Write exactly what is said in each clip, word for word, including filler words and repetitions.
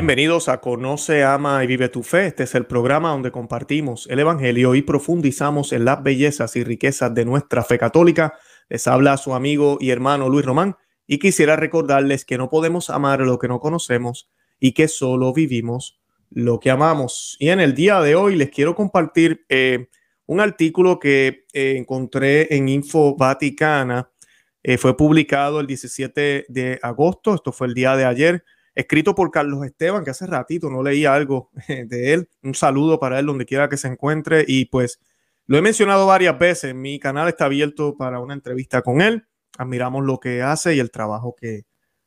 Bienvenidos a Conoce, Ama y Vive Tu Fe. Este es el programa donde compartimos el Evangelio y profundizamos en las bellezas y riquezas de nuestra fe católica. Les habla su amigo y hermano Luis Roman y quisiera recordarles que no podemos amar lo que no conocemos y que solo vivimos lo que amamos. Y en el día de hoy les quiero compartir eh, un artículo que eh, encontré en Infovaticana. Eh, fue publicado el diecisiete de agosto, esto fue el día de ayer, escrito por Carlos Esteban, que hace ratito no leía algo de él. Un saludo para él donde quiera que se encuentre. Y pues lo he mencionado varias veces. Mi canal está abierto para una entrevista con él. Admiramos lo que hace y el trabajo que,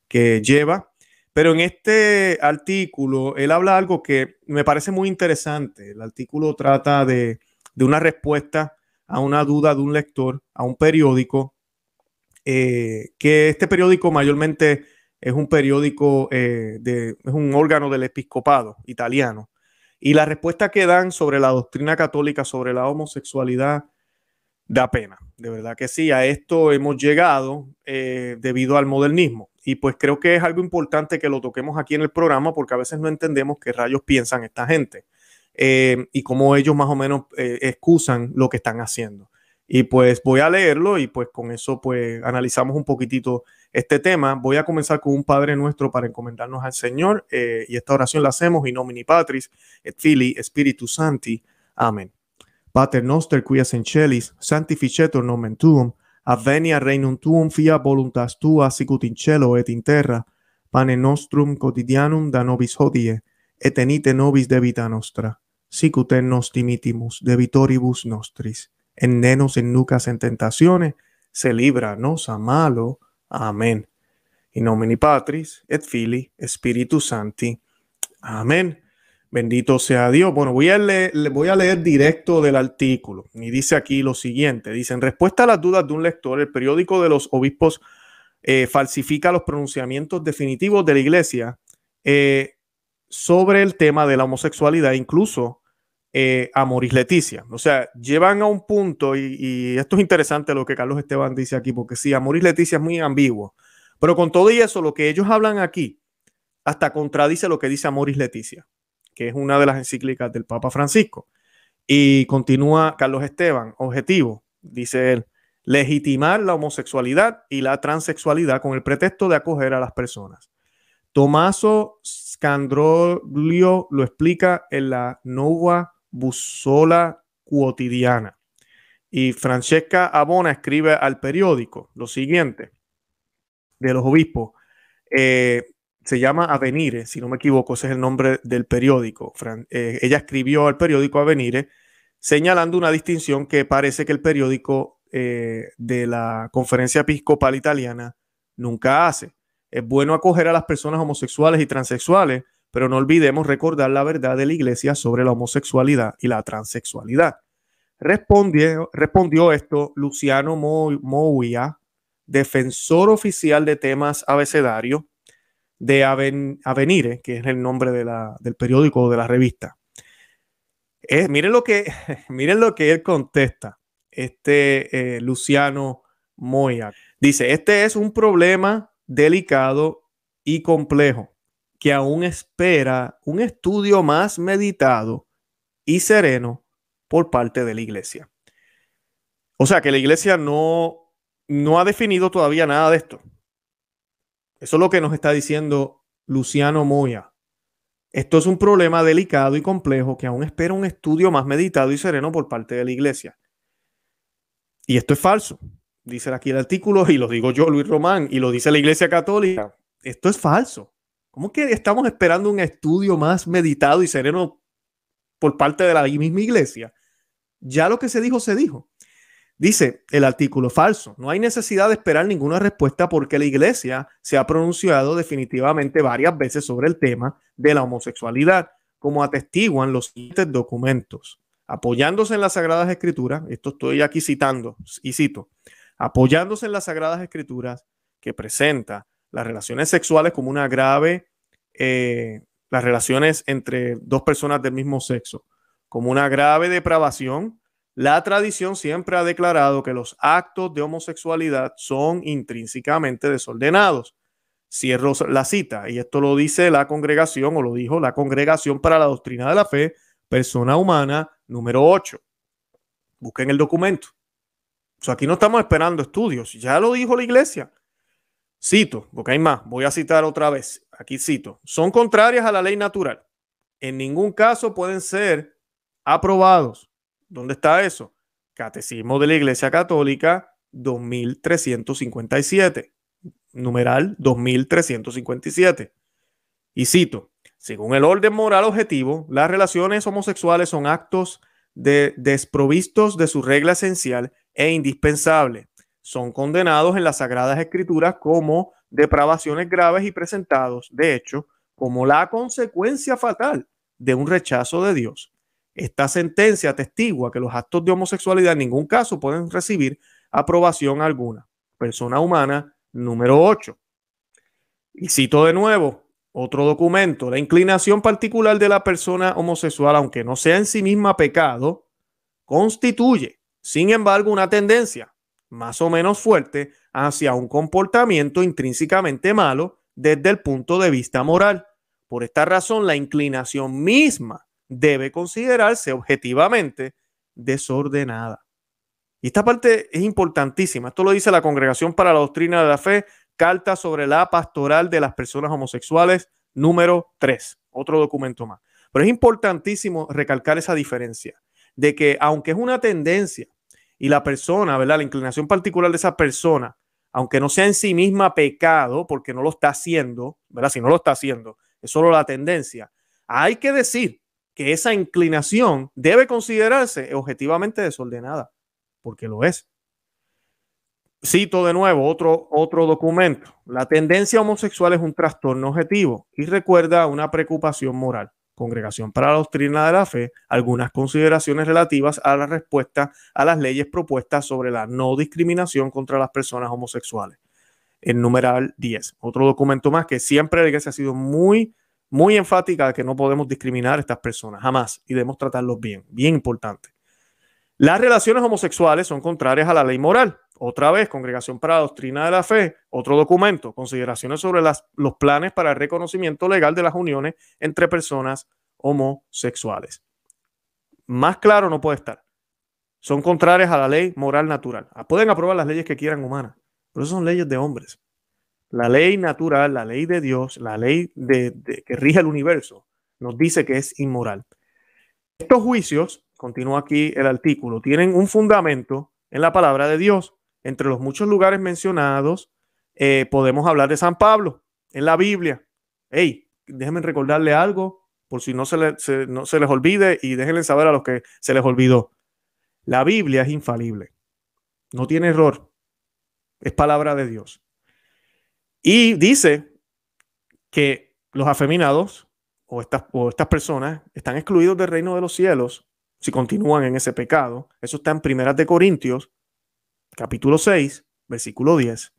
que lleva. Pero en este artículo él habla algo que me parece muy interesante. El artículo trata de, de una respuesta a una duda de un lector, a un periódico, eh, que este periódico mayormente... Es un periódico, eh, de, es un órgano del Episcopado Italiano. Y la respuesta que dan sobre la doctrina católica, sobre la homosexualidad, da pena. De verdad que sí, a esto hemos llegado eh, debido al modernismo. Y pues creo que es algo importante que lo toquemos aquí en el programa porque a veces no entendemos qué rayos piensan esta gente eh, y cómo ellos más o menos eh, excusan lo que están haciendo. Y pues voy a leerlo y pues con eso pues analizamos un poquitito este tema. Voy a comenzar con un Padre Nuestro para encomendarnos al Señor eh, y esta oración la hacemos in nomine Patris et Filii Spiritu Sancti. Amén. Pater noster qui es in celis, sanctificetur nomen tuum, advenia regnum tuum, fiat voluntas tua sicut in cielo et in terra. Pane nostrum quotidianum da nobis hodie, et enite nobis debita nostra, sicut et nos dimittimus debitoribus nostris. En nenos, en nucas, en tentaciones, se líbranos a malo. Amén. In nomine Patris, et Filii, Spiritus Sancti. Amén. Bendito sea Dios. Bueno, voy a, leer, voy a leer directo del artículo. Y dice aquí lo siguiente. Dice, en respuesta a las dudas de un lector, el periódico de los obispos eh, falsifica los pronunciamientos definitivos de la Iglesia eh, sobre el tema de la homosexualidad, incluso Eh, Amoris Laetitia. O sea, llevan a un punto y, y esto es interesante lo que Carlos Esteban dice aquí, porque sí, Amoris Laetitia es muy ambiguo, pero con todo y eso, lo que ellos hablan aquí hasta contradice lo que dice Amoris Laetitia, que es una de las encíclicas del Papa Francisco. Y continúa Carlos Esteban, objetivo, dice él, legitimar la homosexualidad y la transexualidad con el pretexto de acoger a las personas. Tommaso Scandroglio lo explica en la Nuova Bussola Quotidiana. Y Francesca Abona escribe al periódico lo siguiente de los obispos. Eh, se llama Avenire, si no me equivoco, ese es el nombre del periódico. Fran eh, ella escribió al periódico Avenire señalando una distinción que parece que el periódico eh, de la Conferencia Episcopal Italiana nunca hace. Es bueno acoger a las personas homosexuales y transexuales, pero no olvidemos recordar la verdad de la Iglesia sobre la homosexualidad y la transexualidad. Respondió, respondió esto Luciano Moya, defensor oficial de temas abecedarios de Aven, Avenire, que es el nombre de la, del periódico o de la revista. Eh, miren, lo que, miren lo que él contesta, este eh, Luciano Moya. Dice, este es un problema delicado y complejo que aún espera un estudio más meditado y sereno por parte de la Iglesia. O sea que la Iglesia no, no ha definido todavía nada de esto. Eso es lo que nos está diciendo Luciano Moya. Esto es un problema delicado y complejo que aún espera un estudio más meditado y sereno por parte de la Iglesia. Y esto es falso. Dice aquí el artículo y lo digo yo, Luis Román, y lo dice la Iglesia Católica. Esto es falso. ¿Cómo que estamos esperando un estudio más meditado y sereno por parte de la misma Iglesia? Ya lo que se dijo, se dijo. Dice el artículo falso. No hay necesidad de esperar ninguna respuesta porque la Iglesia se ha pronunciado definitivamente varias veces sobre el tema de la homosexualidad, como atestiguan los siguientes documentos. Apoyándose en las Sagradas Escrituras, esto estoy aquí citando y cito, apoyándose en las Sagradas Escrituras que presenta las relaciones sexuales como una grave, eh, las relaciones entre dos personas del mismo sexo, como una grave depravación, la tradición siempre ha declarado que los actos de homosexualidad son intrínsecamente desordenados. Cierro la cita. Y esto lo dice la congregación, o lo dijo la Congregación para la Doctrina de la Fe, Persona Humana, número ocho. Busquen el documento. O sea, aquí no estamos esperando estudios. Ya lo dijo la iglesia. Cito, porque hay más. Voy a citar otra vez. Aquí cito. Son contrarias a la ley natural. En ningún caso pueden ser aprobados. ¿Dónde está eso? Catecismo de la Iglesia Católica dos mil trescientos cincuenta y siete, numeral dos mil trescientos cincuenta y siete. Y cito, según el orden moral objetivo, las relaciones homosexuales son actos de, desprovistos de su regla esencial e indispensable. Son condenados en las Sagradas Escrituras como depravaciones graves y presentados, de hecho, como la consecuencia fatal de un rechazo de Dios. Esta sentencia atestigua que los actos de homosexualidad en ningún caso pueden recibir aprobación alguna. Persona Humana, número ocho. Y cito de nuevo otro documento. La inclinación particular de la persona homosexual, aunque no sea en sí misma pecado, constituye, sin embargo, una tendencia más o menos fuerte hacia un comportamiento intrínsecamente malo desde el punto de vista moral. Por esta razón, la inclinación misma debe considerarse objetivamente desordenada. Y esta parte es importantísima. Esto lo dice la Congregación para la Doctrina de la Fe, Carta sobre la Pastoral de las Personas Homosexuales, número tres. Otro documento más. Pero es importantísimo recalcar esa diferencia de que, aunque es una tendencia y la persona, ¿verdad?, la inclinación particular de esa persona, aunque no sea en sí misma pecado, porque no lo está haciendo, ¿verdad? Si no lo está haciendo, es solo la tendencia. Hay que decir que esa inclinación debe considerarse objetivamente desordenada, porque lo es. Cito de nuevo otro, otro documento. La tendencia homosexual es un trastorno objetivo y recuerda una preocupación moral. Congregación para la Doctrina de la Fe, algunas consideraciones relativas a la respuesta a las leyes propuestas sobre la no discriminación contra las personas homosexuales. El numeral diez. Otro documento más que siempre la iglesia ha sido muy Muy enfática de que no podemos discriminar a estas personas, jamás, y debemos tratarlos bien, bien importante. Las relaciones homosexuales son contrarias a la ley moral. Otra vez, Congregación para la Doctrina de la Fe, otro documento, consideraciones sobre las, los planes para el reconocimiento legal de las uniones entre personas homosexuales. Más claro no puede estar. Son contrarias a la ley moral natural. Pueden aprobar las leyes que quieran humanas, pero esas son leyes de hombres. La ley natural, la ley de Dios, la ley de, de, que rige el universo, nos dice que es inmoral. Estos juicios, continúa aquí el artículo, tienen un fundamento en la palabra de Dios. Entre los muchos lugares mencionados, eh, podemos hablar de San Pablo en la Biblia. Hey, déjenme recordarle algo por si no se, le, se, no se les olvide, y déjenle saber a los que se les olvidó. La Biblia es infalible, no tiene error, es palabra de Dios. Y dice que los afeminados o estas, o estas personas están excluidos del reino de los cielos si continúan en ese pecado. Eso está en Primera de Corintios, capítulo seis, versículo diez.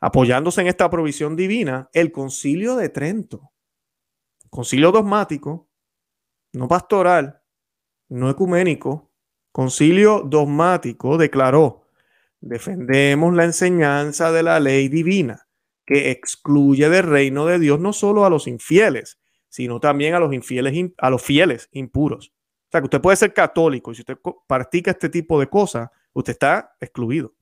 Apoyándose en esta provisión divina, el Concilio de Trento, concilio dogmático, no pastoral, no ecuménico, concilio dogmático, declaró: defendemos la enseñanza de la ley divina, que excluye del reino de Dios no solo a los infieles, sino también a los infieles, a los fieles impuros. O sea, que usted puede ser católico y si usted practica este tipo de cosas, usted está excluido.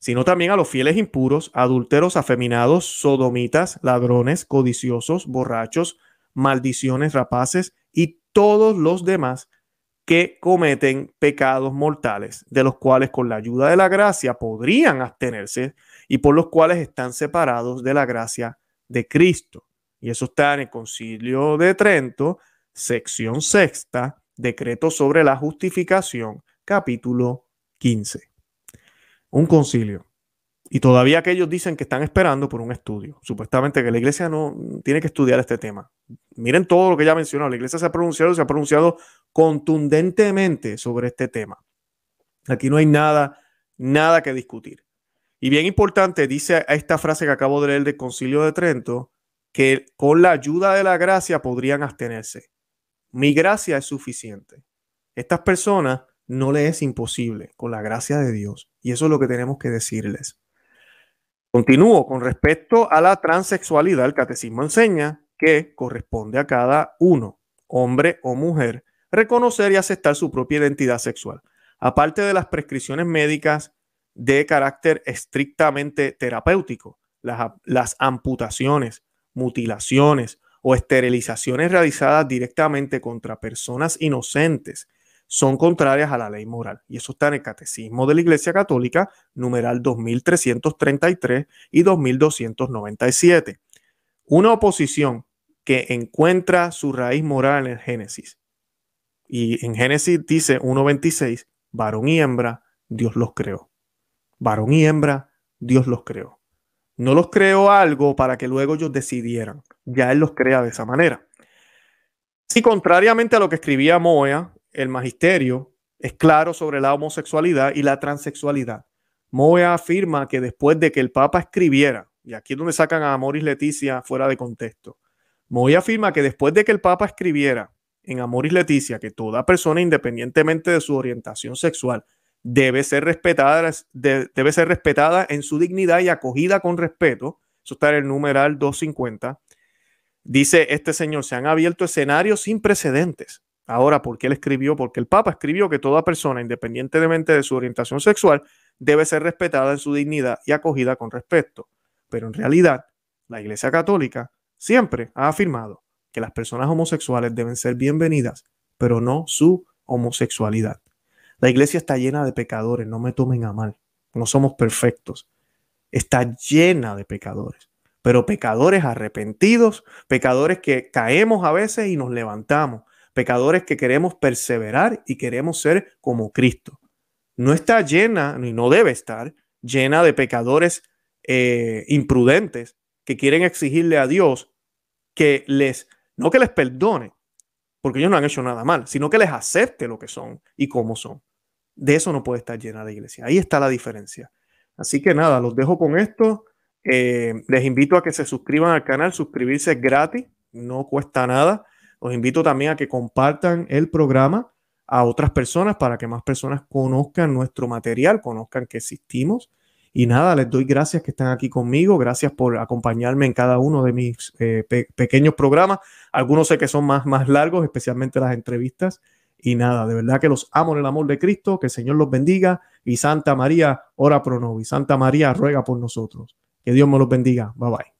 Sino también a los fieles impuros, adúlteros, afeminados, sodomitas, ladrones, codiciosos, borrachos, maldiciones, rapaces y todos los demás que cometen pecados mortales, de los cuales con la ayuda de la gracia podrían abstenerse y por los cuales están separados de la gracia de Cristo. Y eso está en el Concilio de Trento, sección sexta, decreto sobre la justificación, capítulo quince. Un concilio. Y todavía aquellos dicen que están esperando por un estudio. Supuestamente que la iglesia no tiene que estudiar este tema. Miren todo lo que ya he mencionado. La iglesia se ha pronunciado, se ha pronunciado contundentemente sobre este tema. Aquí no hay nada, nada que discutir. Y bien importante, dice esta frase que acabo de leer del Concilio de Trento, que con la ayuda de la gracia podrían abstenerse. Mi gracia es suficiente. Estas personas no les es imposible con la gracia de Dios. Y eso es lo que tenemos que decirles. Continúo con respecto a la transexualidad. El catecismo enseña que corresponde a cada uno, hombre o mujer, reconocer y aceptar su propia identidad sexual, aparte de las prescripciones médicas de carácter estrictamente terapéutico, las, las amputaciones, mutilaciones o esterilizaciones realizadas directamente contra personas inocentes son contrarias a la ley moral. Y eso está en el Catecismo de la Iglesia Católica, numeral dos mil trescientos treinta y tres y dos mil doscientos noventa y siete. Una oposición que encuentra su raíz moral en el Génesis. Y en Génesis dice uno veintiséis, varón y hembra, Dios los creó. Varón y hembra, Dios los creó. No los creó algo para que luego ellos decidieran. Ya Él los crea de esa manera. Si contrariamente a lo que escribía Moya, el magisterio es claro sobre la homosexualidad y la transexualidad. Moya afirma que después de que el Papa escribiera, y aquí es donde sacan a Amoris Laetitia fuera de contexto, Moya afirma que después de que el Papa escribiera en Amoris Laetitia que toda persona, independientemente de su orientación sexual, debe ser respetada, de, debe ser respetada en su dignidad y acogida con respeto. Eso está en el numeral doscientos cincuenta. Dice este señor, se han abierto escenarios sin precedentes. Ahora, ¿por qué él escribió? Porque el Papa escribió que toda persona, independientemente de su orientación sexual, debe ser respetada en su dignidad y acogida con respeto. Pero en realidad, la Iglesia Católica siempre ha afirmado que las personas homosexuales deben ser bienvenidas, pero no su homosexualidad. La Iglesia está llena de pecadores, no me tomen a mal, no somos perfectos. Está llena de pecadores, pero pecadores arrepentidos, pecadores que caemos a veces y nos levantamos. Pecadores que queremos perseverar y queremos ser como Cristo. No está llena, ni no debe estar llena de pecadores eh, imprudentes que quieren exigirle a Dios que les, no que les perdone, porque ellos no han hecho nada mal, sino que les acepte lo que son y cómo son. De eso no puede estar llena la iglesia. Ahí está la diferencia. Así que nada, los dejo con esto. Eh, les invito a que se suscriban al canal. Suscribirse es gratis, no cuesta nada. Los invito también a que compartan el programa a otras personas para que más personas conozcan nuestro material, conozcan que existimos. Y nada, les doy gracias que están aquí conmigo. Gracias por acompañarme en cada uno de mis eh, pe- pequeños programas. Algunos sé que son más, más largos, especialmente las entrevistas. Y nada, de verdad que los amo en el amor de Cristo. Que el Señor los bendiga. Y Santa María, ora pro nobis. Santa María, ruega por nosotros. Que Dios me los bendiga. Bye, bye.